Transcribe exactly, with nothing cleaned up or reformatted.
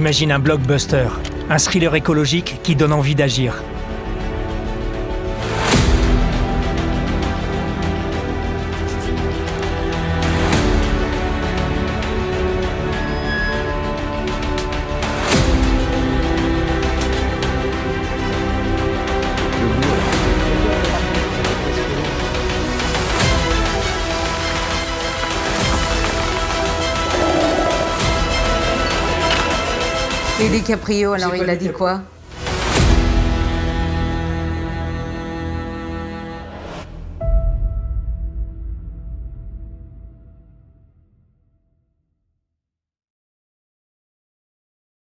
j'imagine un blockbuster, un thriller écologique qui donne envie d'agir. Et DiCaprio, alors il a dit quoi ?